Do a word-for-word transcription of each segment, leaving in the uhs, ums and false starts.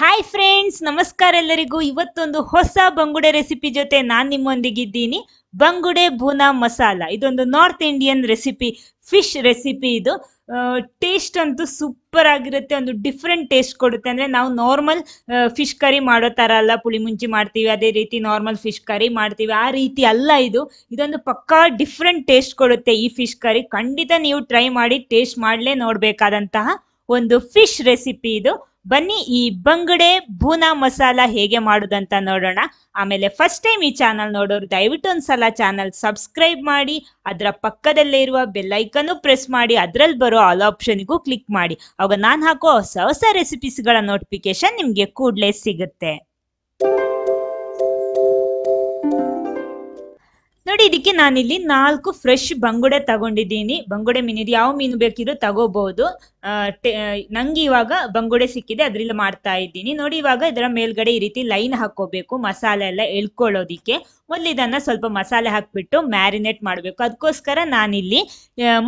Hi friends, ನಮಸ್ಕಾರ ಎಲ್ಲರಿಗೂ. ಇವತ್ತೊಂದು ಹೊಸ ಬಂಗುಡೆ ರೆಸಿಪಿ ಜೊತೆ ನಾನು ನಿಮ್ಮೊಂದಿಗೆ ಇದ್ದೀನಿ. ಬಂಗುಡೆ ಭೂನಾ ಮಸಾಲಾ, ಇದೊಂದು north Indian recipe, fish recipe. ಇದು ಟೇಸ್ಟ್ ಅಂತೂ ಸೂಪರ್ ಆಗಿರುತ್ತೆ, ಒಂದು ಡಿಫ್ರೆಂಟ್ ಟೇಸ್ಟ್ ಕೊಡುತ್ತೆ. ಅಂದರೆ ನಾವು ನಾರ್ಮಲ್ ಫಿಶ್ ಕರಿ ಮಾಡೋ ಥರ ಅಲ್ಲ, ಪುಳಿ ಮುಂಚಿ ಮಾಡ್ತೀವಿ ಅದೇ ರೀತಿ ನಾರ್ಮಲ್ ಫಿಶ್ ಕರಿ ಮಾಡ್ತೀವಿ ಆ ರೀತಿ ಅಲ್ಲ ಇದು. ಇದೊಂದು ಪಕ್ಕಾ ಡಿಫ್ರೆಂಟ್ ಟೇಸ್ಟ್ ಕೊಡುತ್ತೆ ಈ ಫಿಶ್ ಕರಿ. ಖಂಡಿತ ನೀವು ಟ್ರೈ ಮಾಡಿ ಟೇಸ್ಟ್ ಮಾಡಲೇ ನೋಡಬೇಕಾದಂತಹ ಒಂದು ಫಿಶ್ ರೆಸಿಪಿ ಇದು. ಬನ್ನಿ ಈ ಬಂಗುಡೆ ಭೂನಾ ಮಸಾಲಾ ಹೇಗೆ ಮಾಡೋದಂತ ನೋಡೋಣ. ಆಮೇಲೆ ಫಸ್ಟ್ ಟೈಮ್ ಈ ಚಾನಲ್ ನೋಡೋರು ದಯವಿಟ್ಟು ಒಂದ್ಸಲ ಚಾನಲ್ ಸಬ್ಸ್ಕ್ರೈಬ್ ಮಾಡಿ, ಅದರ ಪಕ್ಕದಲ್ಲೇ ಇರುವ ಬೆಲ್ ಐಕನ್ನು ಪ್ರೆಸ್ ಮಾಡಿ, ಅದರಲ್ಲಿ ಬರೋ ಆಲ್ ಆಪ್ಷನ್ಗೂ ಕ್ಲಿಕ್ ಮಾಡಿ. ಅವಾಗ ನಾನು ಹಾಕೋ ಹೊಸ ಹೊಸ ರೆಸಿಪೀಸ್ಗಳ ನೋಟಿಫಿಕೇಶನ್ ನಿಮಗೆ ಕೂಡಲೇ ಸಿಗುತ್ತೆ ನೋಡಿ. ಇದಕ್ಕೆ ನಾನಿಲ್ಲಿ ನಾಲ್ಕು ಫ್ರೆಶ್ ಬಂಗುಡೆ ತಗೊಂಡಿದ್ದೀನಿ. ಬಂಗುಡೆ ಮೀನು, ಇದು ಯಾವ ಮೀನು ಬೇಕಿದ್ರು ತಗೋಬಹುದು. ನಂಗೆ ಇವಾಗ ಬಂಗುಡೆ ಸಿಕ್ಕಿದೆ, ಅದರಿಂದ ಮಾಡ್ತಾ ಇದ್ದೀನಿ ನೋಡಿ. ಇವಾಗ ಇದರ ಮೇಲ್ಗಡೆ ಈ ರೀತಿ ಲೈನ್ ಹಾಕೋಬೇಕು ಮಸಾಲೆ ಎಲ್ಲ ಎಳ್ಕೊಳ್ಳೋದಿಕ್ಕೆ. ಮೊದಲು ಇದನ್ನ ಸ್ವಲ್ಪ ಮಸಾಲೆ ಹಾಕಿಬಿಟ್ಟು ಮ್ಯಾರಿನೇಟ್ ಮಾಡಬೇಕು. ಅದಕ್ಕೋಸ್ಕರ ನಾನಿಲ್ಲಿ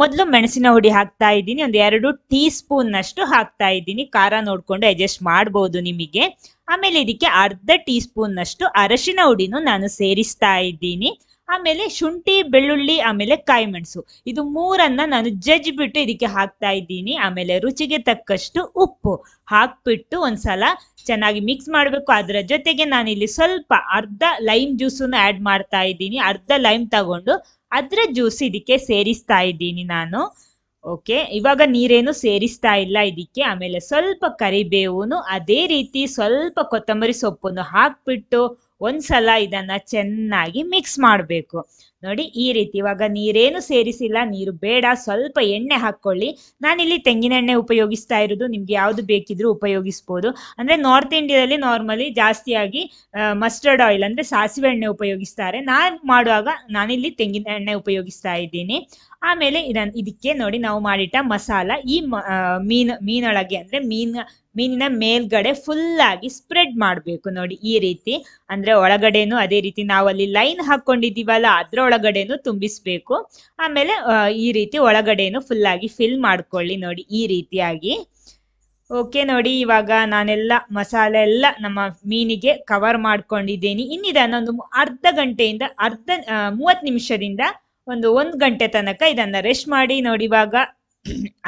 ಮೊದಲು ಮೆಣಸಿನ ಹುಡಿ ಹಾಕ್ತಾ ಇದ್ದೀನಿ, ಒಂದು ಎರಡು ಟೀ ಸ್ಪೂನ್ ಅಷ್ಟು ಹಾಕ್ತಾ ಇದ್ದೀನಿ. ಖಾರ ನೋಡಿಕೊಂಡು ಅಡ್ಜಸ್ಟ್ ಮಾಡ್ಬೋದು ನಿಮಗೆ. ಆಮೇಲೆ ಇದಕ್ಕೆ ಅರ್ಧ ಟೀ ಸ್ಪೂನ್ ಅಷ್ಟು ಅರಶಿನ ಹುಡಿನೂ ನಾನು ಸೇರಿಸ್ತಾ ಇದ್ದೀನಿ. ಆಮೇಲೆ ಶುಂಠಿ, ಬೆಳ್ಳುಳ್ಳಿ, ಆಮೇಲೆ ಕಾಯಿ ಮೆಣಸು, ಇದು ಮೂರನ್ನ ನಾನು ಜಜ್ಜಿಬಿಟ್ಟು ಇದಕ್ಕೆ ಹಾಕ್ತಾ ಇದ್ದೀನಿ. ಆಮೇಲೆ ರುಚಿಗೆ ತಕ್ಕಷ್ಟು ಉಪ್ಪು ಹಾಕ್ಬಿಟ್ಟು ಒಂದ್ಸಲ ಚೆನ್ನಾಗಿ ಮಿಕ್ಸ್ ಮಾಡಬೇಕು. ಅದರ ಜೊತೆಗೆ ನಾನಿಲ್ಲಿ ಸ್ವಲ್ಪ ಅರ್ಧ ಲೈಮ್ ಜ್ಯೂಸನ್ನು ಆ್ಯಡ್ ಮಾಡ್ತಾ ಇದ್ದೀನಿ. ಅರ್ಧ ಲೈಮ್ ತಗೊಂಡು ಅದರ ಜ್ಯೂಸ್ ಇದಕ್ಕೆ ಸೇರಿಸ್ತಾ ಇದ್ದೀನಿ ನಾನು. ಓಕೆ, ಇವಾಗ ನೀರೇನು ಸೇರಿಸ್ತಾ ಇಲ್ಲ ಇದಕ್ಕೆ. ಆಮೇಲೆ ಸ್ವಲ್ಪ ಕರಿಬೇವು, ಅದೇ ರೀತಿ ಸ್ವಲ್ಪ ಕೊತ್ತಂಬರಿ ಸೊಪ್ಪನ್ನು ಹಾಕ್ಬಿಟ್ಟು ಒಂದ್ಸಲ ಇದನ್ನ ಚೆನ್ನಾಗಿ ಮಿಕ್ಸ್ ಮಾಡಬೇಕು ನೋಡಿ ಈ ರೀತಿ. ಇವಾಗ ನೀರೇನು ಸೇರಿಸಿಲ್ಲ, ನೀರು ಬೇಡ. ಸ್ವಲ್ಪ ಎಣ್ಣೆ ಹಾಕ್ಕೊಳ್ಳಿ. ನಾನಿಲ್ಲಿ ತೆಂಗಿನೆಣ್ಣೆ ಉಪಯೋಗಿಸ್ತಾ ಇರೋದು, ನಿಮ್ಗೆ ಯಾವುದು ಬೇಕಿದ್ರೂ ಉಪಯೋಗಿಸ್ಬೋದು. ಅಂದರೆ ನಾರ್ತ್ ಇಂಡಿಯಾದಲ್ಲಿ ನಾರ್ಮಲಿ ಜಾಸ್ತಿಯಾಗಿ ಮಸ್ಟರ್ಡ್ ಆಯಿಲ್ ಅಂದರೆ ಸಾಸಿವೆ ಎಣ್ಣೆ ಉಪಯೋಗಿಸ್ತಾರೆ. ನಾನು ಮಾಡುವಾಗ ನಾನಿಲ್ಲಿ ತೆಂಗಿನ ಎಣ್ಣೆ ಉಪಯೋಗಿಸ್ತಾ ಇದ್ದೀನಿ. ಆಮೇಲೆ ಇದನ್ನು ಇದಕ್ಕೆ ನೋಡಿ ನಾವು ಮಾಡಿಟ್ಟ ಮಸಾಲ ಈ ಮೀನು ಮೀನೊಳಗೆ ಅಂದರೆ ಮೀನು ಮೀನಿನ ಮೇಲ್ಗಡೆ ಫುಲ್ಲಾಗಿ ಸ್ಪ್ರೆಡ್ ಮಾಡಬೇಕು ನೋಡಿ ಈ ರೀತಿ. ಅಂದರೆ ಒಳಗಡೆನೂ ಅದೇ ರೀತಿ ನಾವು ಅಲ್ಲಿ ಲೈನ್ ಹಾಕ್ಕೊಂಡಿದ್ದೀವಲ್ಲ ಅದರ ಒಳಗಡೆನೂ ತುಂಬಿಸ್ಬೇಕು. ಆಮೇಲೆ ಈ ರೀತಿ ಒಳಗಡೆನೂ ಫುಲ್ಲಾಗಿ ಫಿಲ್ ಮಾಡ್ಕೊಳ್ಳಿ ನೋಡಿ ಈ ರೀತಿಯಾಗಿ. ಓಕೆ ನೋಡಿ, ಇವಾಗ ನಾನೆಲ್ಲ ಮಸಾಲೆ ಎಲ್ಲ ನಮ್ಮ ಮೀನಿಗೆ ಕವರ್ ಮಾಡ್ಕೊಂಡಿದ್ದೀನಿ. ಇನ್ನಿದನ್ನೊಂದು ಅರ್ಧ ಗಂಟೆಯಿಂದ ಅರ್ಧ ಮೂವತ್ತು ನಿಮಿಷದಿಂದ ಒಂದು ಒಂದು ಗಂಟೆ ತನಕ ಇದನ್ನು ರೆಸ್ಟ್ ಮಾಡಿ ನೋಡಿ. ಇವಾಗ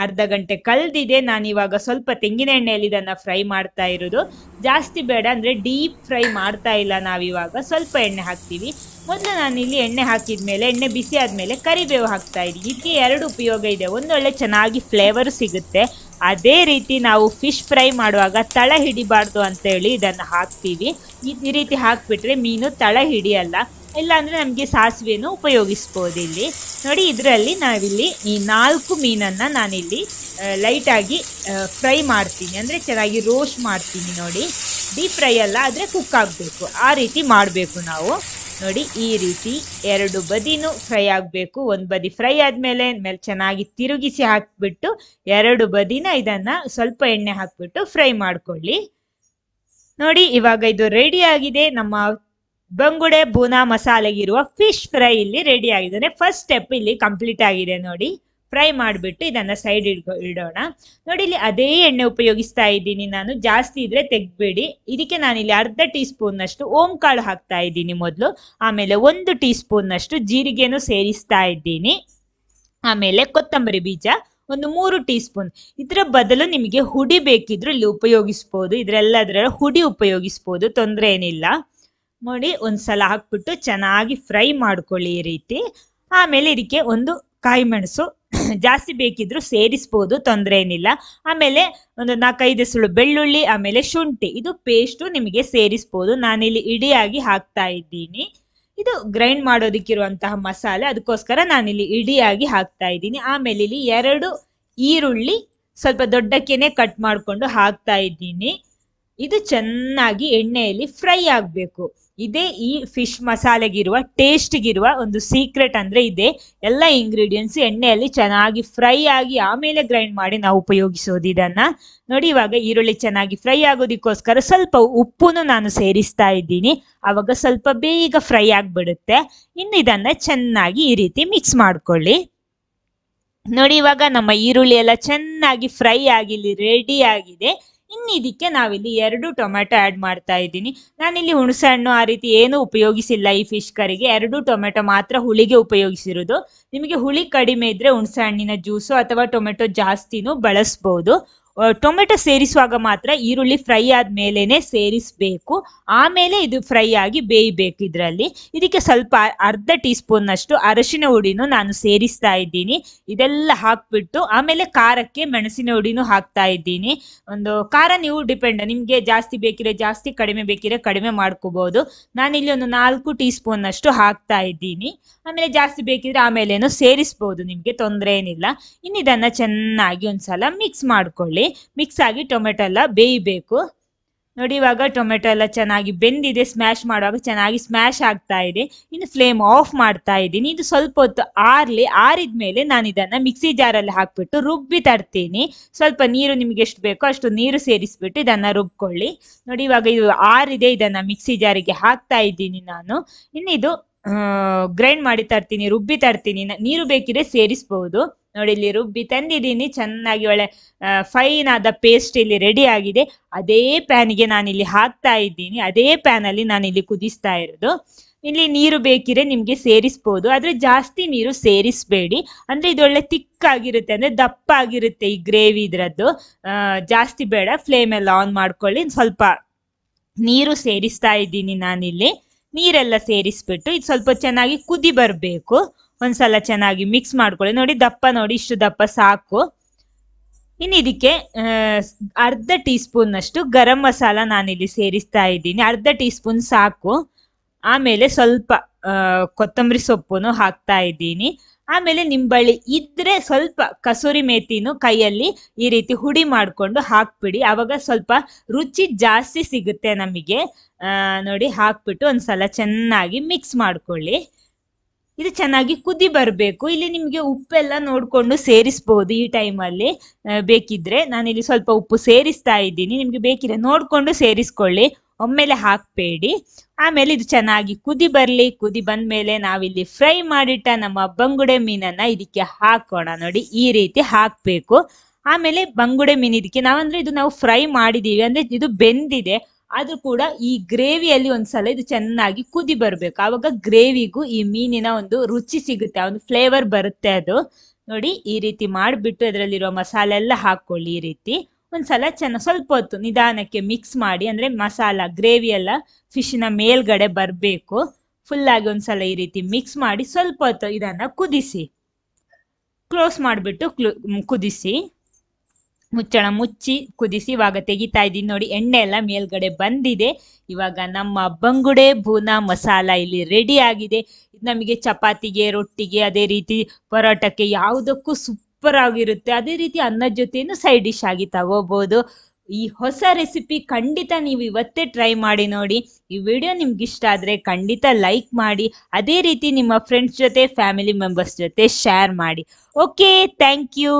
ಅರ್ಧ ಗಂಟೆ ಕಳೆದಿದೆ. ನಾನಿವಾಗ ಸ್ವಲ್ಪ ತೆಂಗಿನ ಎಣ್ಣೆಯಲ್ಲಿ ಇದನ್ನು ಫ್ರೈ ಮಾಡ್ತಾ ಇರೋದು. ಜಾಸ್ತಿ ಬೇಡ, ಅಂದರೆ ಡೀಪ್ ಫ್ರೈ ಮಾಡ್ತಾ ಇಲ್ಲ ನಾವಿವಾಗ. ಸ್ವಲ್ಪ ಎಣ್ಣೆ ಹಾಕ್ತೀವಿ. ಮೊದಲು ನಾನಿಲ್ಲಿ ಎಣ್ಣೆ ಹಾಕಿದ ಮೇಲೆ, ಎಣ್ಣೆ ಬಿಸಿ ಆದಮೇಲೆ ಕರಿಬೇವು ಹಾಕ್ತಾ ಇದ್ದೀನಿ. ಇದಕ್ಕೆ ಎರಡು ಉಪಯೋಗ ಇದೆ. ಒಂದೊಳ್ಳೆ ಚೆನ್ನಾಗಿ ಫ್ಲೇವರು ಸಿಗುತ್ತೆ. ಅದೇ ರೀತಿ ನಾವು ಫಿಶ್ ಫ್ರೈ ಮಾಡುವಾಗ ತಳ ಹಿಡಿಬಾರ್ದು ಅಂತೇಳಿ ಇದನ್ನು ಹಾಕ್ತೀವಿ. ಈ ರೀತಿ ಹಾಕಿಬಿಟ್ರೆ ಮೀನು ತಳ ಹಿಡಿಯಲ್ಲ. ಇಲ್ಲಾಂದರೆ ನಮಗೆ ಸಾಸಿವೆನೂ ಉಪಯೋಗಿಸ್ಬೋದು ಇಲ್ಲಿ ನೋಡಿ. ಇದರಲ್ಲಿ ನಾವಿಲ್ಲಿ ಈ ನಾಲ್ಕು ಮೀನನ್ನು ನಾನಿಲ್ಲಿ ಲೈಟಾಗಿ ಫ್ರೈ ಮಾಡ್ತೀನಿ, ಅಂದರೆ ಚೆನ್ನಾಗಿ ರೋಸ್ಟ್ ಮಾಡ್ತೀನಿ ನೋಡಿ. ಡೀಪ್ ಫ್ರೈ ಅಲ್ಲ, ಆದರೆ ಕುಕ್ ಆಗಬೇಕು, ಆ ರೀತಿ ಮಾಡಬೇಕು ನಾವು ನೋಡಿ. ಈ ರೀತಿ ಎರಡು ಬದಿನೂ ಫ್ರೈ ಆಗಬೇಕು. ಒಂದು ಬದಿ ಫ್ರೈ ಆದಮೇಲೆ ಮೇಲೆ ಚೆನ್ನಾಗಿ ತಿರುಗಿಸಿ ಹಾಕಿಬಿಟ್ಟು ಎರಡು ಬದಿನ ಇದನ್ನು ಸ್ವಲ್ಪ ಎಣ್ಣೆ ಹಾಕಿಬಿಟ್ಟು ಫ್ರೈ ಮಾಡಿಕೊಳ್ಳಿ ನೋಡಿ. ಇವಾಗ ಇದು ರೆಡಿಯಾಗಿದೆ. ನಮ್ಮ ಬಂಗುಡೆ ಭೂನಾ ಮಸಾಲೆಗಿರುವ ಫಿಶ್ ಫ್ರೈ ಇಲ್ಲಿ ರೆಡಿ ಆಗಿದೆ. ಫಸ್ಟ್ ಸ್ಟೆಪ್ ಇಲ್ಲಿ ಕಂಪ್ಲೀಟ್ ಆಗಿದೆ ನೋಡಿ. ಫ್ರೈ ಮಾಡಿಬಿಟ್ಟು ಇದನ್ನು ಸೈಡ್ ಇಡ್ಕೊ ಇಡೋಣ ನೋಡಿ. ಇಲ್ಲಿ ಅದೇ ಎಣ್ಣೆ ಉಪಯೋಗಿಸ್ತಾ ಇದ್ದೀನಿ ನಾನು. ಜಾಸ್ತಿ ಇದ್ರೆ ತೆಗ್ಬೇಡಿ. ಇದಕ್ಕೆ ನಾನಿಲ್ಲಿ ಅರ್ಧ ಟೀ ಸ್ಪೂನ್ನಷ್ಟು ಓಂ ಕಾಳು ಹಾಕ್ತಾ ಇದ್ದೀನಿ ಮೊದಲು. ಆಮೇಲೆ ಒಂದು ಟೀ ಸ್ಪೂನ್ನಷ್ಟು ಜೀರಿಗೆನೂ ಸೇರಿಸ್ತಾ ಇದ್ದೀನಿ. ಆಮೇಲೆ ಕೊತ್ತಂಬರಿ ಬೀಜ ಒಂದು ಮೂರು ಟೀ ಸ್ಪೂನ್. ಇದರ ಬದಲು ನಿಮಗೆ ಹುಡಿ ಬೇಕಿದ್ರು ಇಲ್ಲಿ ಉಪಯೋಗಿಸ್ಬೋದು. ಇದರೆಲ್ಲದರ ಹುಡಿ ಉಪಯೋಗಿಸ್ಬೋದು, ತೊಂದರೆ ಏನಿಲ್ಲ ನೋಡಿ. ಒಂದು ಸಲ ಹಾಕ್ಬಿಟ್ಟು ಚೆನ್ನಾಗಿ ಫ್ರೈ ಮಾಡ್ಕೊಳ್ಳಿ ಈ ರೀತಿ. ಆಮೇಲೆ ಇದಕ್ಕೆ ಒಂದು ಕಾಯಿ ಮೆಣಸು ಜಾಸ್ತಿ ಬೇಕಿದ್ರೂ ಸೇರಿಸ್ಬೋದು, ತೊಂದರೆ ಏನಿಲ್ಲ. ಆಮೇಲೆ ಒಂದು ನಾಲ್ಕೈದು ಸುಳು ಬೆಳ್ಳುಳ್ಳಿ, ಆಮೇಲೆ ಶುಂಠಿ, ಇದು ಪೇಸ್ಟು ನಿಮಗೆ ಸೇರಿಸ್ಬೋದು. ನಾನಿಲ್ಲಿ ಇಡಿಯಾಗಿ ಹಾಕ್ತಾ ಇದ್ದೀನಿ. ಇದು ಗ್ರೈಂಡ್ ಮಾಡೋದಕ್ಕಿರುವಂತಹ ಮಸಾಲೆ, ಅದಕ್ಕೋಸ್ಕರ ನಾನಿಲ್ಲಿ ಇಡಿಯಾಗಿ ಹಾಕ್ತಾ ಇದ್ದೀನಿ. ಆಮೇಲೆ ಇಲ್ಲಿ ಎರಡು ಈರುಳ್ಳಿ ಸ್ವಲ್ಪ ದೊಡ್ಡಕ್ಕೇನೆ ಕಟ್ ಮಾಡಿಕೊಂಡು ಹಾಕ್ತಾ ಇದ್ದೀನಿ. ಇದು ಚೆನ್ನಾಗಿ ಎಣ್ಣೆಯಲ್ಲಿ ಫ್ರೈ ಆಗಬೇಕು. ಇದೇ ಈ ಫಿಶ್ ಮಸಾಲೆಗಿರುವ ಟೇಸ್ಟ್ಗಿರುವ ಒಂದು ಸೀಕ್ರೆಟ್ ಅಂದರೆ ಇದೇ. ಎಲ್ಲ ಇಂಗ್ರೀಡಿಯೆಂಟ್ಸ್ ಎಣ್ಣೆಯಲ್ಲಿ ಚೆನ್ನಾಗಿ ಫ್ರೈ ಆಗಿ ಆಮೇಲೆ ಗ್ರೈಂಡ್ ಮಾಡಿ ನಾವು ಉಪಯೋಗಿಸೋದು ಇದನ್ನು ನೋಡಿ. ಇವಾಗ ಈರುಳ್ಳಿ ಚೆನ್ನಾಗಿ ಫ್ರೈ ಆಗೋದಕ್ಕೋಸ್ಕರ ಸ್ವಲ್ಪ ಉಪ್ಪು ನಾನು ಸೇರಿಸ್ತಾ ಇದ್ದೀನಿ. ಆವಾಗ ಸ್ವಲ್ಪ ಬೇಗ ಫ್ರೈ ಆಗಿಬಿಡುತ್ತೆ. ಇನ್ನು ಇದನ್ನು ಚೆನ್ನಾಗಿ ಈ ರೀತಿ ಮಿಕ್ಸ್ ಮಾಡ್ಕೊಳ್ಳಿ ನೋಡಿ. ಇವಾಗ ನಮ್ಮ ಈರುಳ್ಳಿ ಎಲ್ಲ ಚೆನ್ನಾಗಿ ಫ್ರೈ ಆಗಿ ರೆಡಿ ಆಗಿದೆ. ಇನ್ನು ಇದಕ್ಕೆ ನಾವು ಇಲ್ಲಿ ಎರಡು ಟೊಮೆಟೊ ಆಡ್ ಮಾಡ್ತಾ ಇದ್ದೀನಿ. ನಾನು ಇಲ್ಲಿ ಹುಣಸೆ ಹಣ್ಣು ಆ ರೀತಿ ಏನು ಉಪಯೋಗಿಸಿಲ್ಲ ಈ ಫಿಶ್ ಕರಿಗೆ. ಎರಡು ಟೊಮೆಟೊ ಮಾತ್ರ ಹುಳಿಗೆ ಉಪಯೋಗಿಸಿರೋದು. ನಿಮಗೆ ಹುಳಿ ಕಡಿಮೆ ಇದ್ರೆ ಹುಣಸೆ ಹಣ್ಣಿನ ಜ್ಯೂಸು ಅಥವಾ ಟೊಮೆಟೊ ಜಾಸ್ತಿನೂ ಬಳಸಬಹುದು. ಟೊಮೆಟೊ ಸೇರಿಸುವಾಗ ಮಾತ್ರ ಈರುಳ್ಳಿ ಫ್ರೈ ಆದ ಮೇಲೇನೆ ಸೇರಿಸಬೇಕು. ಆಮೇಲೆ ಇದು ಫ್ರೈ ಆಗಿ ಬೇಯಬೇಕು. ಇದರಲ್ಲಿ ಇದಕ್ಕೆ ಸ್ವಲ್ಪ ಅರ್ಧ ಟೀ ಸ್ಪೂನ್ ಅಷ್ಟು ಅರಶಿನ ಹುಡಿನೂ ನಾನು ಸೇರಿಸ್ತಾ ಇದ್ದೀನಿ. ಇದೆಲ್ಲ ಹಾಕ್ಬಿಟ್ಟು ಆಮೇಲೆ ಖಾರಕ್ಕೆ ಮೆಣಸಿನ ಹುಡಿನೂ ಹಾಕ್ತಾ ಇದ್ದೀನಿ. ಒಂದು ಖಾರ ನೀವು ಡಿಪೆಂಡ್, ನಿಮಗೆ ಜಾಸ್ತಿ ಬೇಕಿದ್ರೆ ಜಾಸ್ತಿ, ಕಡಿಮೆ ಬೇಕಿದ್ರೆ ಕಡಿಮೆ ಮಾಡ್ಕೋಬಹುದು. ನಾನಿಲ್ಲಿ ಒಂದು ನಾಲ್ಕು ಟೀ ಸ್ಪೂನ್ ಅಷ್ಟು ಹಾಕ್ತಾ ಇದ್ದೀನಿ. ಆಮೇಲೆ ಜಾಸ್ತಿ ಬೇಕಿದ್ರೆ ಆಮೇಲೇನು ಸೇರಿಸಬಹುದು, ನಿಮಗೆ ತೊಂದರೆ ಏನಿಲ್ಲ. ಇನ್ನು ಇದನ್ನ ಚೆನ್ನಾಗಿ ಒಂದ್ಸಲ ಮಿಕ್ಸ್ ಮಾಡ್ಕೊಳ್ಳಿ. ಮಿಕ್ಸ್ ಆಗಿ ಟೊಮೆಟೊ ಎಲ್ಲ ಬೇಯಬೇಕು. ನೋಡಿ, ಇವಾಗ ಟೊಮೆಟೊ ಎಲ್ಲ ಚೆನ್ನಾಗಿ ಬೆಂದಿದೆ. ಸ್ಮ್ಯಾಶ್ ಮಾಡುವಾಗ ಚೆನ್ನಾಗಿ ಸ್ಮ್ಯಾಶ್ ಆಗ್ತಾ ಇದೆ. ಇನ್ನು ಫ್ಲೇಮ್ ಆಫ್ ಮಾಡ್ತಾ ಇದ್ದೀನಿ. ಇದು ಸ್ವಲ್ಪ ಹೊತ್ತು ಆರ್ಲಿ. ಆರಿದ ಮೇಲೆ ನಾನು ಇದನ್ನು ಮಿಕ್ಸಿ ಜಾರಲ್ಲಿ ಹಾಕಿಬಿಟ್ಟು ರುಬ್ಬಿ ತರ್ತೀನಿ. ಸ್ವಲ್ಪ ನೀರು ನಿಮ್ಗೆ ಎಷ್ಟು ಬೇಕೋ ಅಷ್ಟು ನೀರು ಸೇರಿಸ್ಬಿಟ್ಟು ಇದನ್ನು ರುಬ್ಕೊಳ್ಳಿ. ನೋಡಿ, ಇವಾಗ ಇದು ಆರಿದೆ. ಇದನ್ನು ಮಿಕ್ಸಿ ಜಾರಿಗೆ ಹಾಕ್ತಾ ಇದ್ದೀನಿ ನಾನು. ಇನ್ನಿದು ಗ್ರೈಂಡ್ ಮಾಡಿ ತರ್ತೀನಿ, ರುಬ್ಬಿ ತರ್ತೀನಿ. ನೀರು ಬೇಕಿದ್ರೆ ಸೇರಿಸ್ಬೋದು. ನೋಡಿ, ಇಲ್ಲಿ ರುಬ್ಬಿ ತಂದಿದ್ದೀನಿ ಚೆನ್ನಾಗಿ. ಒಳ್ಳೆ ಫೈನ್ ಆದ ಪೇಸ್ಟ್ ಇಲ್ಲಿ ರೆಡಿ ಆಗಿದೆ. ಅದೇ ಪ್ಯಾನಿಗೆ ನಾನಿಲ್ಲಿ ಹಾಕ್ತಾ ಇದ್ದೀನಿ. ಅದೇ ಪ್ಯಾನಲ್ಲಿ ನಾನಿಲ್ಲಿ ಕುದಿಸ್ತಾ ಇರೋದು. ಇಲ್ಲಿ ನೀರು ಬೇಕಿದ್ರೆ ನಿಮಗೆ ಸೇರಿಸ್ಬೋದು, ಆದರೆ ಜಾಸ್ತಿ ನೀರು ಸೇರಿಸಬೇಡಿ. ಅಂದರೆ ಇದೊಳ್ಳೆ ತಿಕ್ಕಾಗಿರುತ್ತೆ, ಅಂದರೆ ದಪ್ಪ ಆಗಿರುತ್ತೆ ಈ ಗ್ರೇವಿ ಇದರದ್ದು. ಜಾಸ್ತಿ ಬೇಡ. ಫ್ಲೇಮ್ ಎಲ್ಲ ಆನ್ ಮಾಡ್ಕೊಳ್ಳಿ. ಸ್ವಲ್ಪ ನೀರು ಸೇರಿಸ್ತಾ ಇದ್ದೀನಿ ನಾನಿಲ್ಲಿ. ನೀರೆಲ್ಲ ಸೇರಿಸ್ಬಿಟ್ಟು ಇದು ಸ್ವಲ್ಪ ಚೆನ್ನಾಗಿ ಕುದಿ ಬರಬೇಕು. ಒಂದ್ಸಲ ಚೆನ್ನಾಗಿ ಮಿಕ್ಸ್ ಮಾಡ್ಕೊಳ್ಳಿ. ನೋಡಿ, ದಪ್ಪ ನೋಡಿ ಇಷ್ಟು ದಪ್ಪ ಸಾಕು. ಇನ್ನು ಇದಕ್ಕೆ ಅರ್ಧ ಟೀ ಸ್ಪೂನ್ ಅಷ್ಟು ಗರಂ ಮಸಾಲ ನಾನಿಲ್ಲಿ ಸೇರಿಸ್ತಾ ಇದ್ದೀನಿ. ಅರ್ಧ ಟೀ ಸ್ಪೂನ್ ಸಾಕು. ಆಮೇಲೆ ಸ್ವಲ್ಪ ಕೊತ್ತಂಬರಿ ಸೊಪ್ಪು ಹಾಕ್ತಾ ಇದ್ದೀನಿ. ಆಮೇಲೆ ನಿಂಬಳ್ಳಿ ಇದ್ರೆ ಸ್ವಲ್ಪ ಕಸೂರಿ ಮೇಥಿನೂ ಕೈಯಲ್ಲಿ ಈ ರೀತಿ ಹುಡಿ ಮಾಡಿಕೊಂಡು ಹಾಕ್ಬಿಡಿ. ಆವಾಗ ಸ್ವಲ್ಪ ರುಚಿ ಜಾಸ್ತಿ ಸಿಗುತ್ತೆ ನಮಗೆ. ನೋಡಿ, ಹಾಕ್ಬಿಟ್ಟು ಒಂದ್ಸಲ ಚೆನ್ನಾಗಿ ಮಿಕ್ಸ್ ಮಾಡ್ಕೊಳ್ಳಿ. ಇದು ಚೆನ್ನಾಗಿ ಕುದಿ ಬರಬೇಕು. ಇಲ್ಲಿ ನಿಮಗೆ ಉಪ್ಪೆಲ್ಲ ನೋಡಿಕೊಂಡು ಸೇರಿಸ್ಬೋದು ಈ ಟೈಮಲ್ಲಿ ಬೇಕಿದ್ರೆ. ನಾನಿಲ್ಲಿ ಸ್ವಲ್ಪ ಉಪ್ಪು ಸೇರಿಸ್ತಾ ಇದ್ದೀನಿ. ನಿಮಗೆ ಬೇಕಿದ್ರೆ ನೋಡಿಕೊಂಡು ಸೇರಿಸ್ಕೊಳ್ಳಿ, ಒಮ್ಮೆಲೆ ಹಾಕಬೇಡಿ. ಆಮೇಲೆ ಇದು ಚೆನ್ನಾಗಿ ಕುದಿ ಬರಲಿ. ಕುದಿ ಬಂದ ಮೇಲೆ ನಾವಿಲ್ಲಿ ಫ್ರೈ ಮಾಡಿಟ್ಟ ನಮ್ಮ ಬಂಗುಡೆ ಮೀನನ್ನು ಇದಕ್ಕೆ ಹಾಕೋಣ. ನೋಡಿ, ಈ ರೀತಿ ಹಾಕಬೇಕು. ಆಮೇಲೆ ಬಂಗುಡೆ ಮೀನು ಇದಕ್ಕೆ ನಾವಂದರೆ ಇದು ನಾವು ಫ್ರೈ ಮಾಡಿದ್ದೀವಿ, ಅಂದರೆ ಇದು ಬೆಂದಿದೆ. ಆದರೂ ಕೂಡ ಈ ಗ್ರೇವಿಯಲ್ಲಿ ಒಂದ್ಸಲ ಇದು ಚೆನ್ನಾಗಿ ಕುದಿ ಬರಬೇಕು. ಆವಾಗ ಗ್ರೇವಿಗೂ ಈ ಮೀನಿನ ಒಂದು ರುಚಿ ಸಿಗುತ್ತೆ, ಒಂದು ಫ್ಲೇವರ್ ಬರುತ್ತೆ ಅದು. ನೋಡಿ, ಈ ರೀತಿ ಮಾಡಿಬಿಟ್ಟು ಅದರಲ್ಲಿರೋ ಮಸಾಲೆ ಎಲ್ಲ ಹಾಕ್ಕೊಳ್ಳಿ. ಈ ರೀತಿ ಒಂದ್ಸಲ ಚೆನ್ನಾಗಿ ಸ್ವಲ್ಪ ಹೊತ್ತು ನಿಧಾನಕ್ಕೆ ಮಿಕ್ಸ್ ಮಾಡಿ, ಅಂದರೆ ಮಸಾಲ ಗ್ರೇವಿ ಎಲ್ಲ ಫಿಶ್ನ ಮೇಲ್ಗಡೆ ಬರಬೇಕು. ಫುಲ್ಲಾಗಿ ಒಂದ್ಸಲ ಈ ರೀತಿ ಮಿಕ್ಸ್ ಮಾಡಿ ಸ್ವಲ್ಪ ಹೊತ್ತು ಇದನ್ನು ಕುದಿಸಿ. ಕ್ಲೋಸ್ ಮಾಡಿಬಿಟ್ಟು ಕುದಿಸಿ, ಮುಚ್ಚಳ ಮುಚ್ಚಿ ಕುದಿಸಿ. ಇವಾಗ ತೆಗಿತಾ ಇದ್ದೀನಿ. ನೋಡಿ, ಎಣ್ಣೆ ಎಲ್ಲ ಮೇಲ್ಗಡೆ ಬಂದಿದೆ. ಇವಾಗ ನಮ್ಮ ಬಂಗುಡೆ ಭೂನಾ ಮಸಾಲ ಇಲ್ಲಿ ರೆಡಿ ಆಗಿದೆ. ಇದು ನಮಗೆ ಚಪಾತಿಗೆ, ರೊಟ್ಟಿಗೆ, ಅದೇ ರೀತಿ ಪರೋಟಕ್ಕೆ ಯಾವುದಕ್ಕೂ ಸೂಪರ್ ಆಗಿರುತ್ತೆ. ಅದೇ ರೀತಿ ಅನ್ನದ ಜೊತೆನೂ ಸೈಡ್ ಡಿಶ್ ಆಗಿ ತಗೋಬೋದು. ಈ ಹೊಸ ರೆಸಿಪಿ ಖಂಡಿತ ನೀವು ಇವತ್ತೇ ಟ್ರೈ ಮಾಡಿ ನೋಡಿ. ಈ ವಿಡಿಯೋ ನಿಮ್ಗೆ ಇಷ್ಟ ಆದರೆ ಖಂಡಿತ ಲೈಕ್ ಮಾಡಿ. ಅದೇ ರೀತಿ ನಿಮ್ಮ ಫ್ರೆಂಡ್ಸ್ ಜೊತೆ, ಫ್ಯಾಮಿಲಿ ಮೆಂಬರ್ಸ್ ಜೊತೆ ಶೇರ್ ಮಾಡಿ. Okay, thank you.